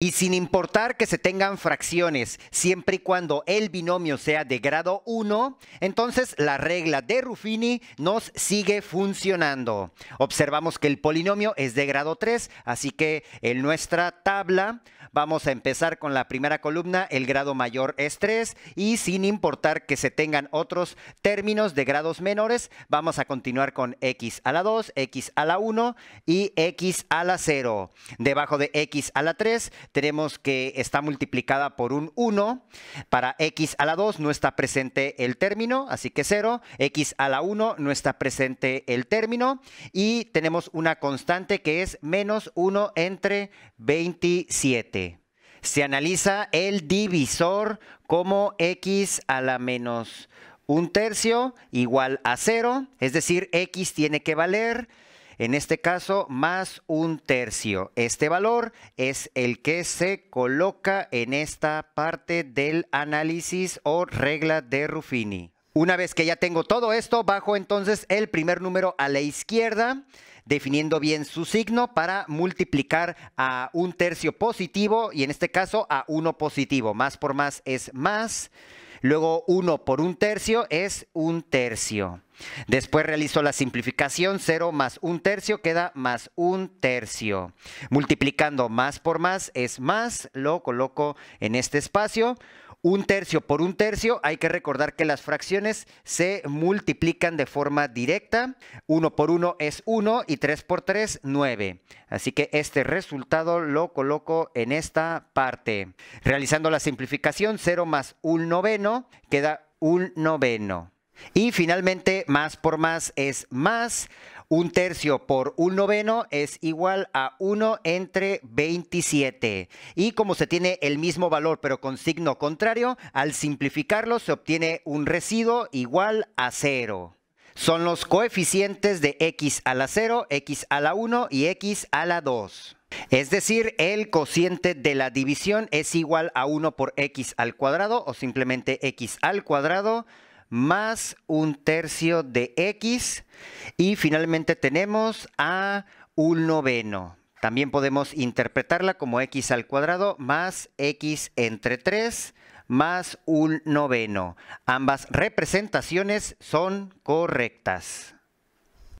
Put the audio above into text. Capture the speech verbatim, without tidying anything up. Y sin importar que se tengan fracciones, siempre y cuando el binomio sea de grado uno, entonces la regla de Ruffini nos sigue funcionando. Observamos que el polinomio es de grado tres, así que en nuestra tabla vamos a empezar con la primera columna, el grado mayor es tres, y sin importar que se tengan otros términos de grados menores, vamos a continuar con x a la dos, x a la uno y x a la cero. Debajo de x a la tres, tenemos que está multiplicada por un uno. Para x a la dos no está presente el término, así que cero. X a la uno no está presente el término. Y tenemos una constante que es menos uno entre veintisiete. Se analiza el divisor como x a la menos un tercio igual a cero. Es decir, x tiene que valer, en este caso, más un tercio. Este valor es el que se coloca en esta parte del análisis o regla de Ruffini. Una vez que ya tengo todo esto, bajo entonces el primer número a la izquierda, definiendo bien su signo para multiplicar a un tercio positivo y en este caso a uno positivo. Más por más es más. Luego uno por un tercio es un tercio. Después realizo la simplificación, cero más un tercio queda más un tercio. Multiplicando más por más es más, lo coloco en este espacio. Un tercio por un tercio, hay que recordar que las fracciones se multiplican de forma directa. uno por uno es uno y tres por tres, nueve. Así que este resultado lo coloco en esta parte. Realizando la simplificación, cero más un noveno queda un noveno. Y finalmente, más por más es más. Un tercio por un noveno es igual a uno entre veintisiete. Y como se tiene el mismo valor pero con signo contrario, al simplificarlo se obtiene un residuo igual a cero. Son los coeficientes de x a la cero, x a la uno y x a la dos. Es decir, el cociente de la división es igual a uno por x al cuadrado o simplemente x al cuadrado más un tercio de x y finalmente tenemos a un noveno. También podemos interpretarla como x al cuadrado más x entre tres más un noveno. Ambas representaciones son correctas.